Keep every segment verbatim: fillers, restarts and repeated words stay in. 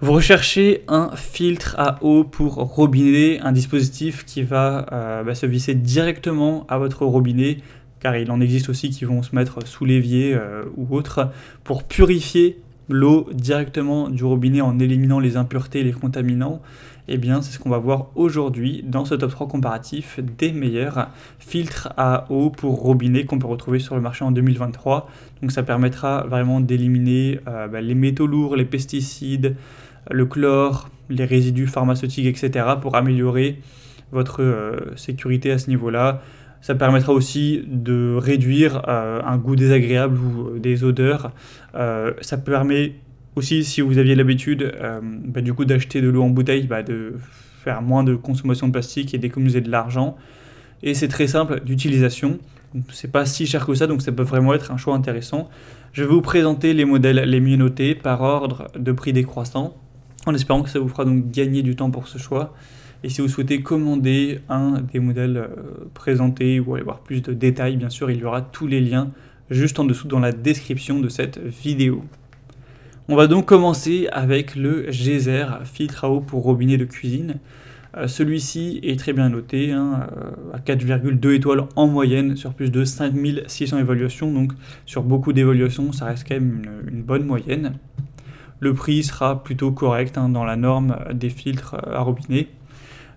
Vous recherchez un filtre à eau pour robinet, un dispositif qui va euh, bah, se visser directement à votre robinet, car il en existe aussi qui vont se mettre sous l'évier euh, ou autre, pour purifier l'eau directement du robinet en éliminant les impuretés et les contaminants. Et bien c'est ce qu'on va voir aujourd'hui dans ce top trois comparatif des meilleurs filtres à eau pour robinet qu'on peut retrouver sur le marché en deux mille vingt-trois. Donc ça permettra vraiment d'éliminer euh, bah, les métaux lourds, les pesticides, le chlore, les résidus pharmaceutiques, et cetera pour améliorer votre euh, sécurité à ce niveau-là. Ça permettra aussi de réduire euh, un goût désagréable ou euh, des odeurs. Euh, ça permet aussi, si vous aviez l'habitude euh, bah, du coup d'acheter de l'eau en bouteille, bah, de faire moins de consommation de plastique et d'économiser de l'argent. Et c'est très simple d'utilisation. C'est pas si cher que ça, donc ça peut vraiment être un choix intéressant. Je vais vous présenter les modèles les mieux notés par ordre de prix décroissant, en espérant que ça vous fera donc gagner du temps pour ce choix. Et si vous souhaitez commander un des modèles présentés ou aller voir plus de détails, bien sûr, il y aura tous les liens juste en dessous dans la description de cette vidéo. On va donc commencer avec le Geyser, filtre à eau pour robinet de cuisine. Euh, Celui-ci est très bien noté, hein, à quatre virgule deux étoiles en moyenne sur plus de cinq mille six cents évaluations. Donc sur beaucoup d'évaluations, ça reste quand même une, une bonne moyenne. Le prix sera plutôt correct hein, dans la norme des filtres à robinet.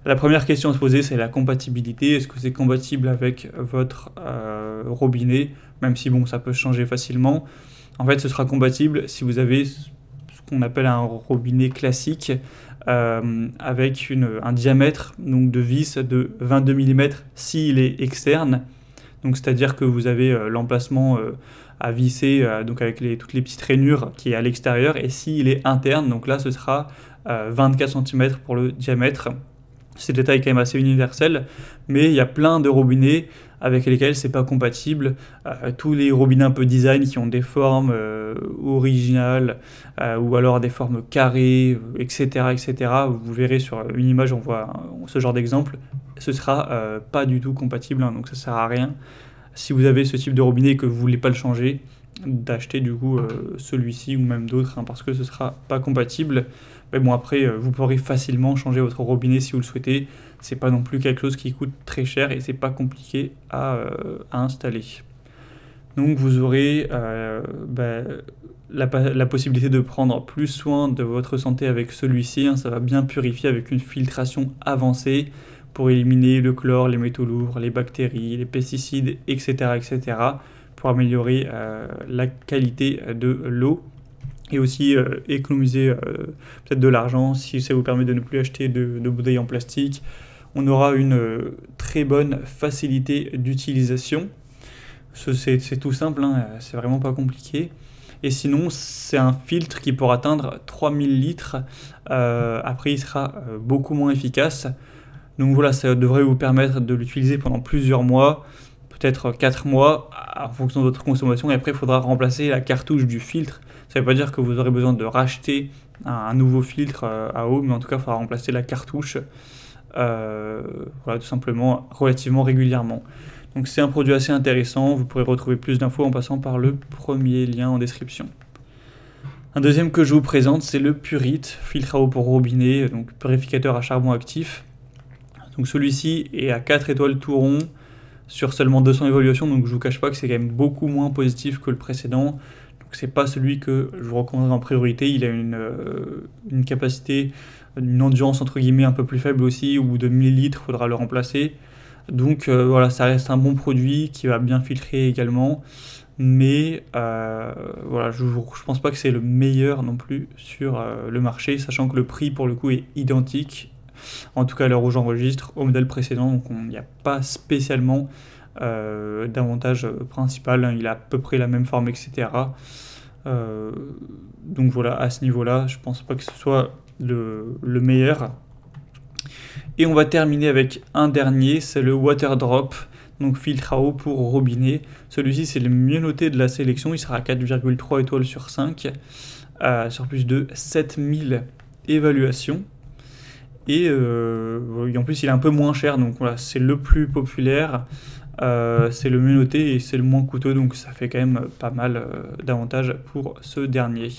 La première question à se poser, c'est la compatibilité. Est-ce que c'est compatible avec votre euh, robinet? Même si bon, ça peut changer facilement. En fait, ce sera compatible si vous avez ce qu'on appelle un robinet classique euh, avec une, un diamètre donc, de vis de vingt-deux millimètres s'il est externe. Donc, c'est-à-dire que vous avez euh, l'emplacement euh, à visser euh, donc avec les, toutes les petites rainures qui est à l'extérieur. Et s'il est interne, donc là, ce sera euh, vingt-quatre centimètres pour le diamètre. C'est des tailles quand même assez universelles, mais il y a plein de robinets avec lesquels c'est pas compatible. Euh, tous les robinets un peu design qui ont des formes euh, originales euh, ou alors des formes carrées, et cetera, et cetera. Vous verrez sur une image, on voit ce genre d'exemple. Ce sera euh, pas du tout compatible, hein, donc ça sert à rien. Si vous avez ce type de robinet et que vous voulez pas le changer, d'acheter du coup euh, celui-ci ou même d'autres hein, parce que ce sera pas compatible. Mais bon, après euh, vous pourrez facilement changer votre robinet si vous le souhaitez, c'est pas non plus quelque chose qui coûte très cher et c'est pas compliqué à, euh, à installer. Donc vous aurez euh, bah, la, la possibilité de prendre plus soin de votre santé avec celui-ci hein, ça va bien purifier avec une filtration avancée pour éliminer le chlore, les métaux lourds, les bactéries, les pesticides, etc., etc., pour améliorer euh, la qualité de l'eau et aussi euh, économiser euh, peut-être de l'argent si ça vous permet de ne plus acheter de, de bouteilles en plastique. On aura une euh, très bonne facilité d'utilisation. C'est tout simple, hein, c'est vraiment pas compliqué. Et sinon, c'est un filtre qui pourra atteindre trois mille litres. Euh, après, il sera euh, beaucoup moins efficace. Donc voilà, ça devrait vous permettre de l'utiliser pendant plusieurs mois, peut-être quatre mois en fonction de votre consommation, et après il faudra remplacer la cartouche du filtre. Ça ne veut pas dire que vous aurez besoin de racheter un, un nouveau filtre à eau, mais en tout cas il faudra remplacer la cartouche euh, voilà, tout simplement relativement régulièrement. Donc c'est un produit assez intéressant, vous pourrez retrouver plus d'infos en passant par le premier lien en description. Un deuxième que je vous présente, c'est le Purit, filtre à eau pour robinet, donc purificateur à charbon actif. Donc celui-ci est à quatre étoiles tout rond sur seulement deux cents évaluations, donc je vous cache pas que c'est quand même beaucoup moins positif que le précédent. Donc c'est pas celui que je vous recommanderais en priorité. Il a une, euh, une capacité, une endurance entre guillemets un peu plus faible aussi, au bout de mille litres faudra le remplacer. Donc euh, voilà, ça reste un bon produit qui va bien filtrer également, mais euh, voilà, je, je pense pas que c'est le meilleur non plus sur euh, le marché, sachant que le prix pour le coup est identique, en tout cas à l'heure où j'enregistre, au modèle précédent. Donc il n'y a pas spécialement euh, d'avantage principal, il a à peu près la même forme, et cetera. Euh, donc voilà, à ce niveau-là, je pense pas que ce soit le, le meilleur. Et on va terminer avec un dernier, c'est le Waterdrop, donc filtre à eau pour robinet. Celui-ci, c'est le mieux noté de la sélection, il sera à quatre virgule trois étoiles sur cinq, euh, sur plus de sept mille évaluations. Et euh, en plus il est un peu moins cher, donc voilà, c'est le plus populaire, euh, c'est le mieux noté et c'est le moins coûteux, donc ça fait quand même pas mal euh, d'avantages pour ce dernier.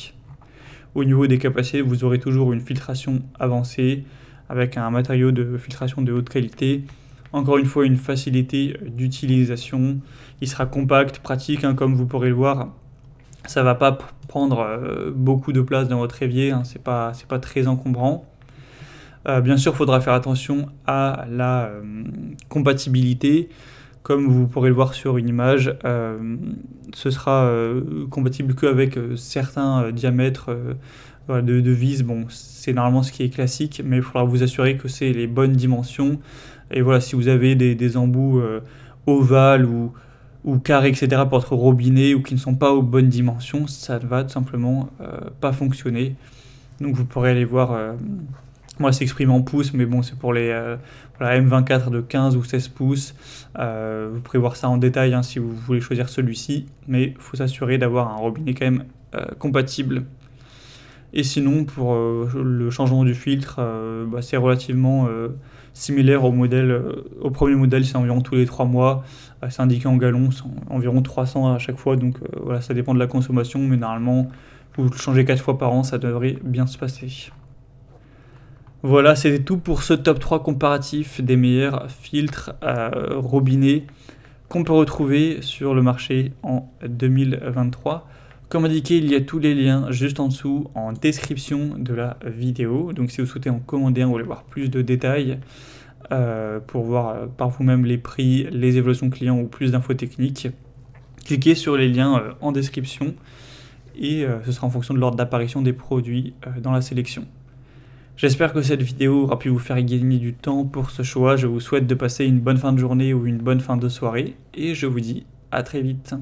Au niveau des capacités, vous aurez toujours une filtration avancée avec un matériau de filtration de haute qualité. Encore une fois, une facilité d'utilisation. Il sera compact, pratique, hein, comme vous pourrez le voir. Ça ne va pas prendre euh, beaucoup de place dans votre évier, hein, c'est pas, c'est pas très encombrant. Euh, bien sûr, il faudra faire attention à la euh, compatibilité. Comme vous pourrez le voir sur une image, euh, ce sera euh, compatible qu'avec euh, certains euh, diamètres euh, de, de vis. Bon, c'est normalement ce qui est classique, mais il faudra vous assurer que c'est les bonnes dimensions. Et voilà, si vous avez des, des embouts euh, ovales ou, ou carrés, et cetera, pour être robinets ou qui ne sont pas aux bonnes dimensions, ça ne va tout simplement euh, pas fonctionner. Donc vous pourrez aller voir... Euh, Moi, s'exprime en pouces, mais bon, c'est pour les euh, pour la M vingt-quatre de quinze ou seize pouces. Euh, vous pourrez voir ça en détail hein, si vous voulez choisir celui-ci, mais il faut s'assurer d'avoir un robinet quand même euh, compatible. Et sinon, pour euh, le changement du filtre, euh, bah, c'est relativement euh, similaire au modèle. Euh, au premier modèle, c'est environ tous les trois mois. Euh, c'est indiqué en gallons, environ trois cents à chaque fois. Donc euh, voilà, ça dépend de la consommation, mais normalement, vous le changez quatre fois par an, ça devrait bien se passer. Voilà, c'était tout pour ce top trois comparatif des meilleurs filtres euh, robinets qu'on peut retrouver sur le marché en deux mille vingt-trois. Comme indiqué, il y a tous les liens juste en dessous en description de la vidéo. Donc si vous souhaitez en commander un, vous voulez voir plus de détails euh, pour voir euh, par vous-même les prix, les évaluations clients ou plus d'infos techniques, cliquez sur les liens euh, en description et euh, ce sera en fonction de l'ordre d'apparition des produits euh, dans la sélection. J'espère que cette vidéo aura pu vous faire gagner du temps pour ce choix. Je vous souhaite de passer une bonne fin de journée ou une bonne fin de soirée et je vous dis à très vite.